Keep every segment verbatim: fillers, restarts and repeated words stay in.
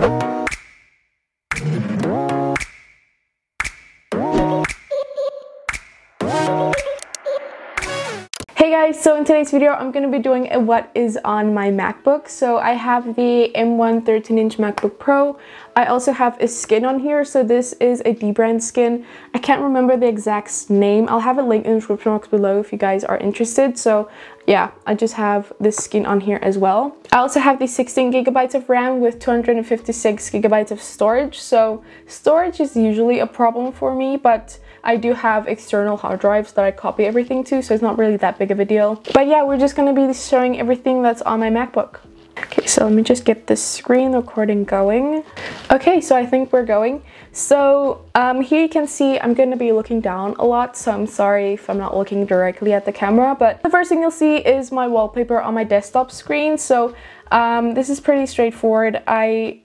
Hey guys, so in today's video I'm going to be doing a what is on my MacBook. So I have the M one thirteen inch MacBook Pro. I also have a skin on here, so this is a Dbrand skin. I can't remember the exact name. I'll have a link in the description box below if you guys are interested. So yeah, I just have this skin on here as well. I also have the sixteen gigabytes of RAM with two hundred fifty-six gigabytes of storage. So storage is usually a problem for me, but I do have external hard drives that I copy everything to, so it's not really that big of a deal. But yeah, we're just going to be showing everything that's on my MacBook. Okay, so let me just get this screen recording going. Okay, so I think we're going. So um, here you can see I'm going to be looking down a lot, so I'm sorry if I'm not looking directly at the camera. But the first thing you'll see is my wallpaper on my desktop screen. So um, this is pretty straightforward. I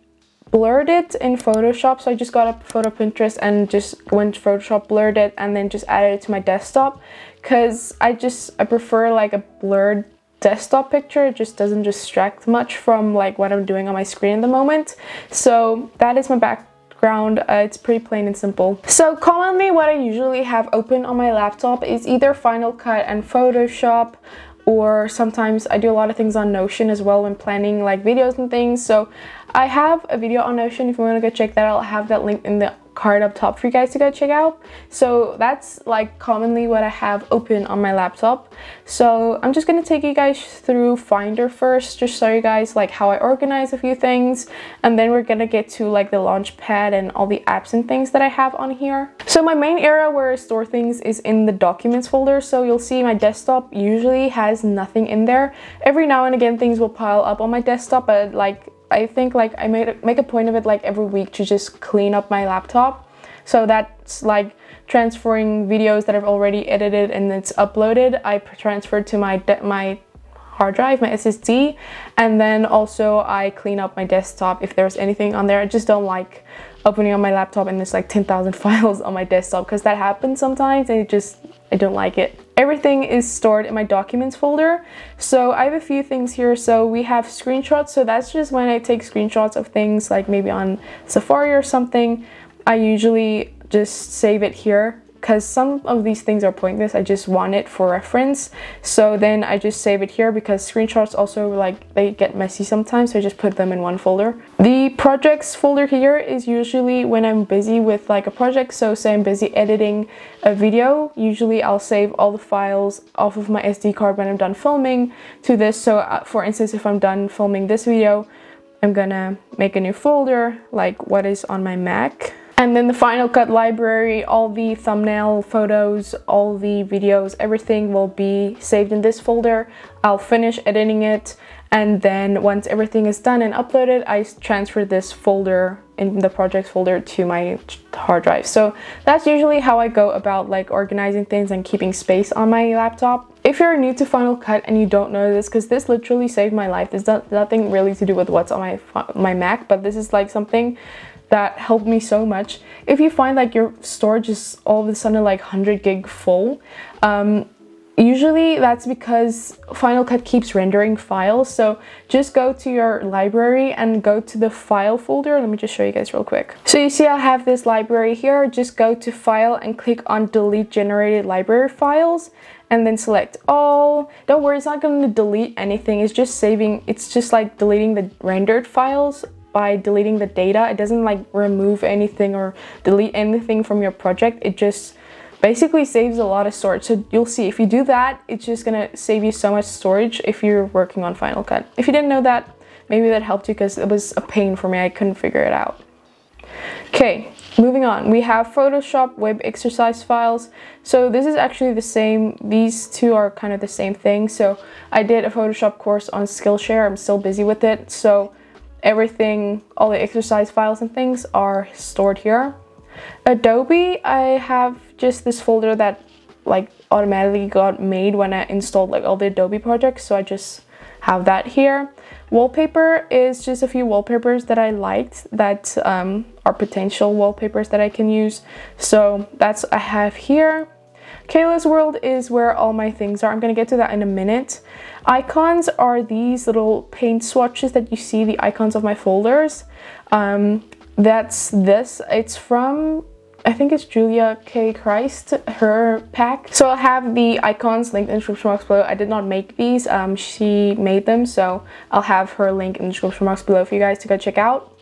blurred it in Photoshop, so I just got up Photo Pinterest and just went to Photoshop, blurred it, and then just added it to my desktop, because I just I prefer like a blurred desktop picture. It just doesn't distract much from like what I'm doing on my screen at the moment. So that is my background. Uh, it's pretty plain and simple. So commonly what I usually have open on my laptop is either Final Cut and Photoshop, or sometimes I do a lot of things on Notion as well when planning like videos and things. So I have a video on Notion. If you want to go check that out, I'll have that link in the card up top for you guys to go check out. So that's like commonly what I have open on my laptop. So I'm just going to take you guys through Finder first, just show you guys like how I organize a few things, and then we're going to get to like the launchpad and all the apps and things that I have on here. So my main area where I store things is in the documents folder. So you'll see my desktop usually has nothing in there. Every now and again things will pile up on my desktop, but like I think like I made a, make a point of it like every week to just clean up my laptop. So that's like transferring videos that I've already edited and it's uploaded. I transferred to my my hard drive, my S S D, and then also I clean up my desktop if there's anything on there. I just don't like opening on my laptop and there's like ten thousand files on my desktop, because that happens sometimes and it just I don't like it. Everything is stored in my documents folder. So I have a few things here. So we have screenshots. So that's just when I take screenshots of things like maybe on Safari or something. I usually just save it here, because some of these things are pointless. I just want it for reference. So then I just save it here, because screenshots also like they get messy sometimes. So I just put them in one folder. The projects folder here is usually when I'm busy with like a project. So say I'm busy editing a video. Usually I'll save all the files off of my S D card when I'm done filming to this. So uh, for instance, if I'm done filming this video, I'm gonna make a new folder like what is on my Mac. And then the Final Cut library, all the thumbnail photos, all the videos, everything will be saved in this folder. I'll finish editing it, and then once everything is done and uploaded, I transfer this folder in the projects folder to my hard drive. So that's usually how I go about like organizing things and keeping space on my laptop. If you're new to Final Cut and you don't know this, because this literally saved my life, there's not, nothing really to do with what's on my, my Mac, but this is like something that helped me so much. If you find like your storage is all of a sudden like one hundred gig full, um, usually that's because Final Cut keeps rendering files. So just go to your library and go to the file folder. Let me just show you guys real quick. So you see I have this library here. Just go to file and click on delete generated library files, and then select all. Don't worry, it's not going to delete anything. It's just saving, it's just like deleting the rendered files by deleting the data. It doesn't like remove anything or delete anything from your project. It just basically saves a lot of storage. So you'll see if you do that, it's just gonna save you so much storage if you're working on Final Cut. If you didn't know that, maybe that helped you, because it was a pain for me. I couldn't figure it out. Okay, moving on. We have Photoshop web exercise files. So this is actually the same. These two are kind of the same thing. So I did a Photoshop course on Skillshare. I'm still busy with it. So everything, all the exercise files and things are stored here. Adobe, I have just this folder that like automatically got made when I installed like all the Adobe projects, so I just have that here. Wallpaper is just a few wallpapers that I liked that um, are potential wallpapers that I can use. So that's I have here. Kayla's World is where all my things are. I'm gonna get to that in a minute. Icons are these little paint swatches that you see, the icons of my folders. Um, that's this, it's from, I think it's Julia K. Christ, her pack. So I'll have the icons linked in the description box below. I did not make these, um, she made them, so I'll have her link in the description box below for you guys to go check out.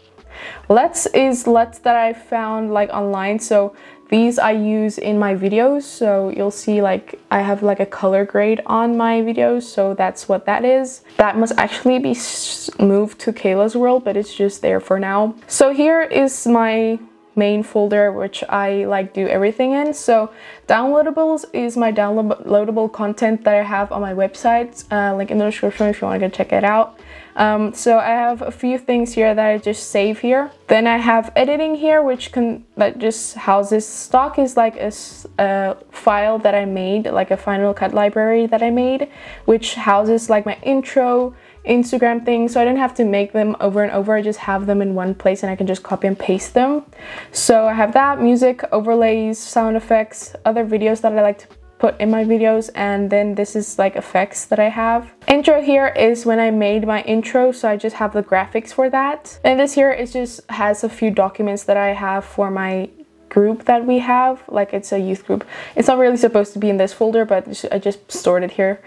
Let's is let's that I found like online, so these I use in my videos, so you'll see like I have like a color grade on my videos, so that's what that is. That must actually be moved to Kayla's World, but it's just there for now. So here is my main folder, which I like do everything in. So downloadables is my downloadable content that I have on my website, uh, link in the description if you want to go check it out. Um, so I have a few things here that I just save here. Then I have editing here, which can that just houses stock is like a, a file that I made, like a Final Cut library that I made, which houses like my intro, Instagram things, so I don't have to make them over and over. I just have them in one place and I can just copy and paste them. So I have that, music, overlays, sound effects, other videos that I like to put in my videos, and then this is like effects that I have. Intro here is when I made my intro, so I just have the graphics for that. And this here is just has a few documents that I have for my group that we have, like it's a youth group. It's not really supposed to be in this folder, but I just stored it here.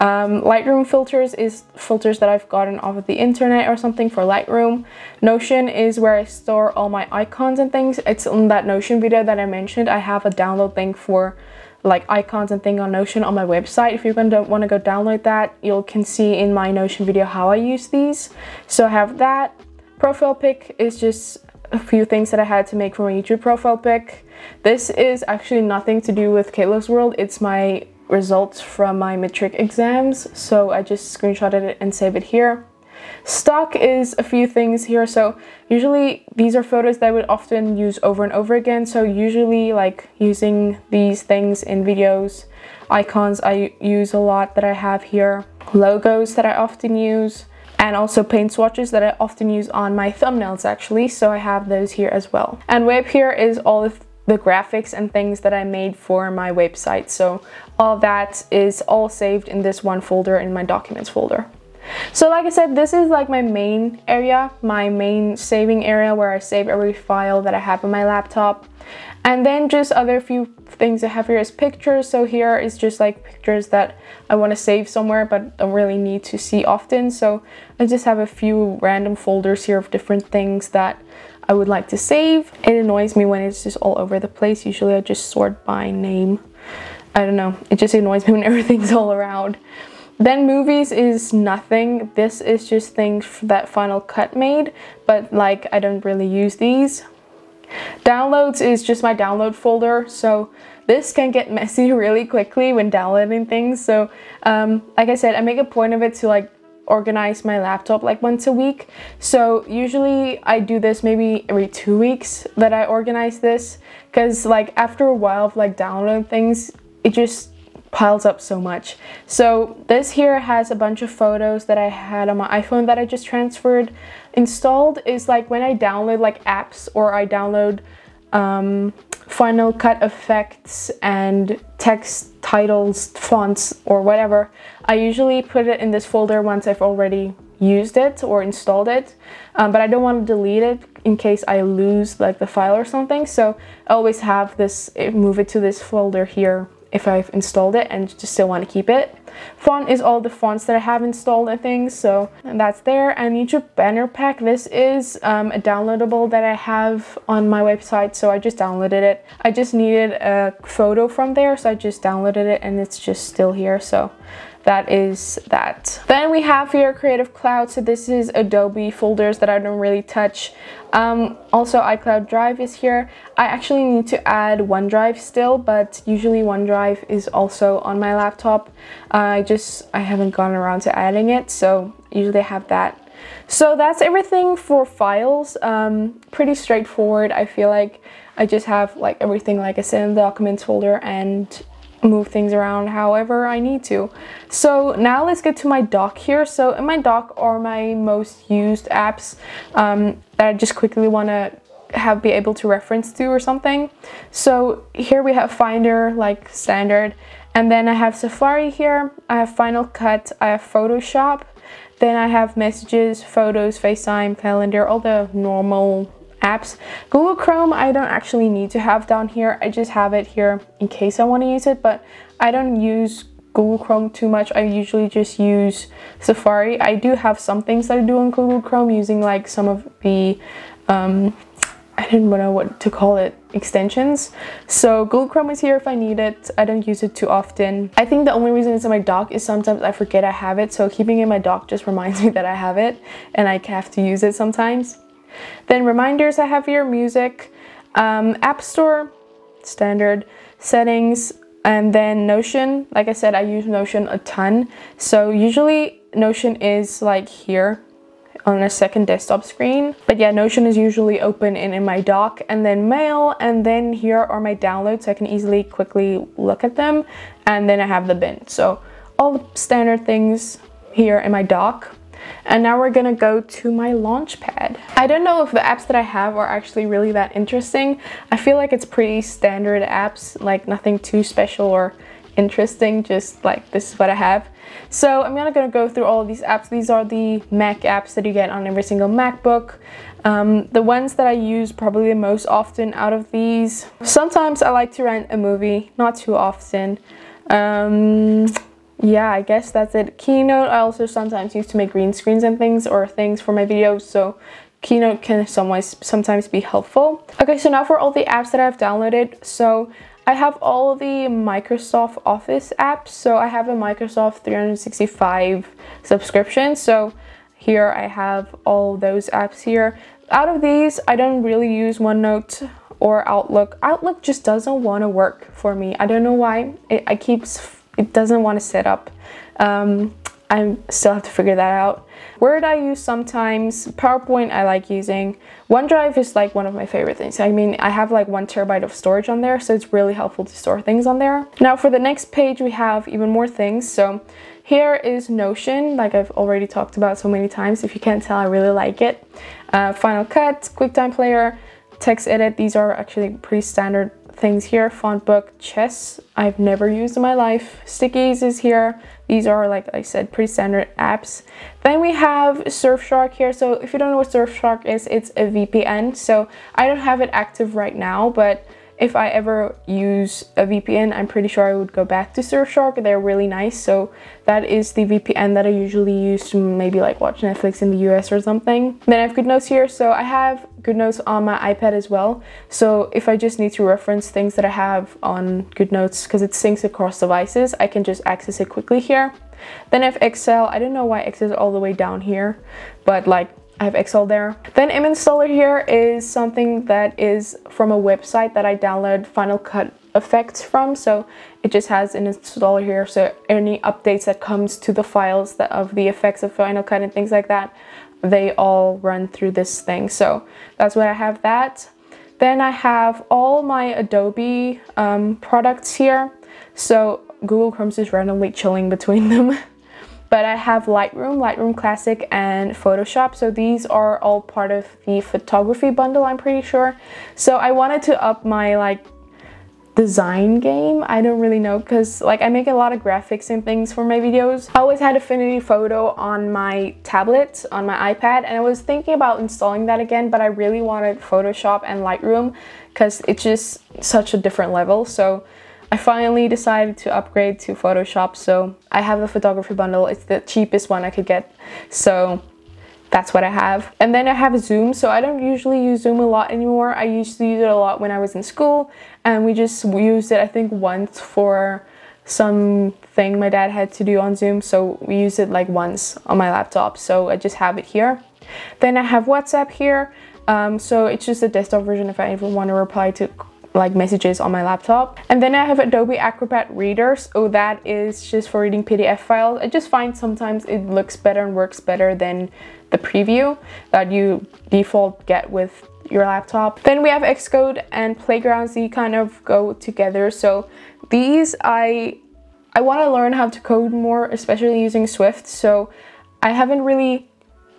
Um, Lightroom filters is filters that I've gotten off of the internet or something for Lightroom. Notion is where I store all my icons and things. It's in that Notion video that I mentioned. I have a download thing for like icons and thing on Notion on my website. If you don't want to go download that, you can see in my Notion video how I use these. So I have that. Profile pic is just a few things that I had to make for my YouTube profile pic. This is actually nothing to do with Kayla's World. It's my results from my metric exams, so I just screenshotted it and saved it here. Stock is a few things here, so usually these are photos that I would often use over and over again, so usually like using these things in videos. Icons I use a lot that I have here. Logos that I often use, and also paint swatches that I often use on my thumbnails actually, so I have those here as well. And web here is all of the graphics and things that I made for my website, so all that is all saved in this one folder in my documents folder. So like I said, this is like my main area, my main saving area where I save every file that I have on my laptop. And then just other few things I have here is pictures. So here is just like pictures that I want to save somewhere but don't really need to see often. So I just have a few random folders here of different things that I would like to save. It annoys me when it's just all over the place. Usually I just sort by name. I don't know, it just annoys me when everything's all around. Then movies is nothing. This is just things that Final Cut made, but like I don't really use these. Downloads is just my download folder, so this can get messy really quickly when downloading things. So um, like I said, I make a point of it to like organize my laptop like once a week. So usually I do this maybe every two weeks that I organize this, because like after a while of like download things, it just piles up so much. So this here has a bunch of photos that I had on my iPhone that I just transferred. Installed is like when I download like apps, or I download um, Final Cut effects and text titles, fonts, or whatever. I usually put it in this folder once I've already used it or installed it, um, but I don't want to delete it in case I lose like the file or something. So I always have this, move it to this folder here if I've installed it and just still want to keep it. Font is all the fonts that I have installed and things, so that's there. And YouTube banner pack, this is um, a downloadable that I have on my website, so I just downloaded it. I just needed a photo from there, so I just downloaded it and it's just still here, so that is that. Then we have here Creative Cloud, so this is Adobe folders that I don't really touch. Um, also iCloud Drive is here. I actually need to add OneDrive still, but usually OneDrive is also on my laptop. I uh, just, I haven't gotten around to adding it, so usually I have that. So that's everything for files. Um, pretty straightforward, I feel like. I just have like everything like I said in the documents folder and move things around however I need to. So now let's get to my doc here. So in my doc are my most used apps um, that I just quickly want to have be able to reference to or something. So here we have Finder, like standard, and then I have Safari here, I have Final Cut, I have Photoshop, then I have Messages, Photos, FaceTime, Calendar, all the normal apps. Google Chrome I don't actually need to have down here, I just have it here in case I want to use it, but I don't use Google Chrome too much. I usually just use Safari. I do have some things that I do on Google Chrome using like some of the um, I didn't know what to call it, extensions. So Google Chrome is here if I need it. I don't use it too often. I think the only reason it's in my dock is sometimes I forget I have it, so keeping it in my dock just reminds me that I have it and I have to use it sometimes. Then reminders I have here, music, um, App Store, standard, settings, and then Notion. Like I said, I use Notion a ton. So usually Notion is like here on a second desktop screen. But yeah, Notion is usually open and in my dock, and then mail, and then here are my downloads, so I can easily quickly look at them. And then I have the bin. So all the standard things here in my dock. And now we're gonna go to my launchpad. I don't know if the apps that I have are actually really that interesting. I feel like it's pretty standard apps, like nothing too special or interesting, just like this is what I have. So I'm not gonna go through all of these apps. These are the Mac apps that you get on every single MacBook. Um, the ones that I use probably the most often out of these. Sometimes I like to rent a movie, not too often. Um, yeah, I guess that's it. Keynote I also sometimes use to make green screens and things, or things for my videos, so Keynote can sometimes sometimes be helpful. Okay, so now for all the apps that I've downloaded. So I have all the Microsoft Office apps. So I have a Microsoft three sixty-five subscription, so here I have all those apps here. Out of these, I don't really use OneNote or Outlook. Outlook just doesn't want to work for me. I don't know why. It, I keeps It doesn't want to set up. Um, I still have to figure that out. Word I use sometimes. PowerPoint I like using. OneDrive is like one of my favorite things. I mean, I have like one terabyte of storage on there, so it's really helpful to store things on there. Now for the next page, we have even more things. So here is Notion, like I've already talked about so many times. If you can't tell, I really like it. Uh, Final Cut, QuickTime Player, TextEdit. These are actually pretty standard things here. Font book, Chess, I've never used in my life. Stickies is here. These are, like I said, pretty standard apps. Then we have Surfshark here. So if you don't know what Surfshark is, it's a V P N. So I don't have it active right now, but if I ever use a V P N, I'm pretty sure I would go back to Surfshark. They're really nice. So that is the V P N that I usually use to maybe like watch Netflix in the U S or something. Then I have GoodNotes here. So I have GoodNotes on my iPad as well. So if I just need to reference things that I have on GoodNotes, because it syncs across devices, I can just access it quickly here. Then I have Excel. I don't know why Excel is all the way down here, but like I have Excel there. Then M installer here is something that is from a website that I download Final Cut effects from. So it just has an installer here. So any updates that comes to the files that of the effects of Final Cut and things like that, they all run through this thing. So that's what I have that. Then I have all my Adobe um, products here. So Google Chrome's just randomly chilling between them. But I have Lightroom, Lightroom Classic, and Photoshop. So these are all part of the photography bundle, I'm pretty sure. So I wanted to up my like design game. I don't really know, because like I make a lot of graphics and things for my videos. I always had Affinity Photo on my tablet, on my iPad, and I was thinking about installing that again, but I really wanted Photoshop and Lightroom because it's just such a different level. So I finally decided to upgrade to Photoshop, so I have the photography bundle. It's the cheapest one I could get, so that's what I have. And then I have Zoom, so I don't usually use Zoom a lot anymore. I used to use it a lot when I was in school, and we just used it, I think, once for something my dad had to do on Zoom, so we used it like once on my laptop, so I just have it here. Then I have WhatsApp here, um, so it's just a desktop version if I ever want to reply to like messages on my laptop. And then I have Adobe Acrobat Reader. So that is just for reading P D F files. I just find sometimes it looks better and works better than the preview that you default get with your laptop. Then we have Xcode and Playgrounds. They kind of go together. So these, I, I want to learn how to code more, especially using Swift. So I haven't really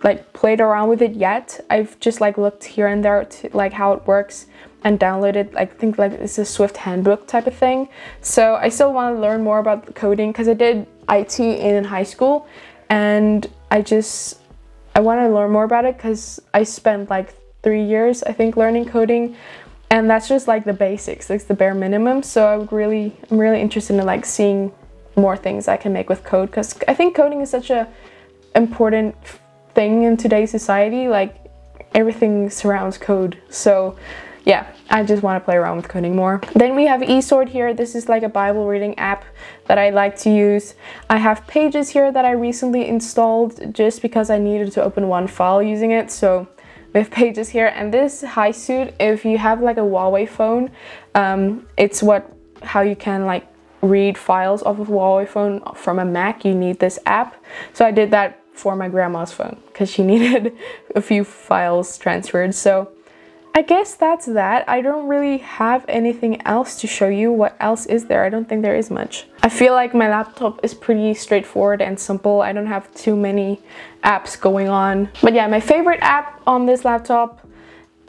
like played around with it yet. I've just like looked here and there to like how it works and downloaded, I think like it's a Swift handbook type of thing. So I still want to learn more about the coding because I did I T in high school, and I just, I want to learn more about it because I spent like three years, I think, learning coding. And that's just like the basics, it's the bare minimum. So I would really, I'm really interested in like seeing more things I can make with code, because I think coding is such a important thing in today's society. Like everything surrounds code. So yeah, I just want to play around with coding more. Then we have eSword here. This is like a Bible reading app that I like to use. I have Pages here that I recently installed just because I needed to open one file using it. So with Pages here, and this high suit, if you have like a Huawei phone, um, it's what how you can like read files off of a Huawei phone from a Mac. You need this app. So I did that for my grandma's phone because she needed a few files transferred. So I guess that's that. I don't really have anything else to show you. What else is there? I don't think there is much. I feel like my laptop is pretty straightforward and simple. I don't have too many apps going on. But yeah, my favorite app on this laptop,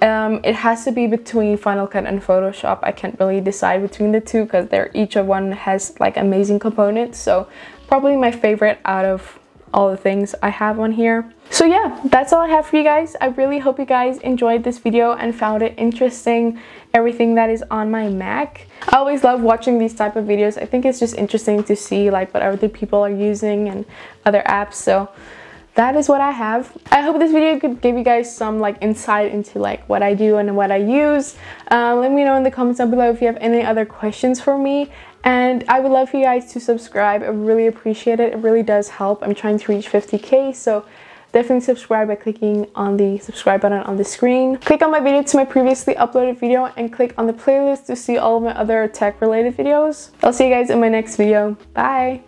um, it has to be between Final Cut and Photoshop. I can't really decide between the two because they're each of one has like amazing components. So probably my favorite out of all the things I have on here. So yeah, that's all I have for you guys. I really hope you guys enjoyed this video and found it interesting, everything that is on my Mac. I always love watching these type of videos. I think it's just interesting to see like what other people are using and other apps. So that is what I have. I hope this video could give you guys some like insight into like what I do and what I use. Uh, let me know in the comments down below if you have any other questions for me. And I would love for you guys to subscribe. I really appreciate it. It really does help. I'm trying to reach fifty K, so definitely subscribe by clicking on the subscribe button on the screen. Click on my video to my previously uploaded video and click on the playlist to see all of my other tech related videos. I'll see you guys in my next video. Bye!